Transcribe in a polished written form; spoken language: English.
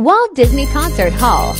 Walt Disney Concert Hall.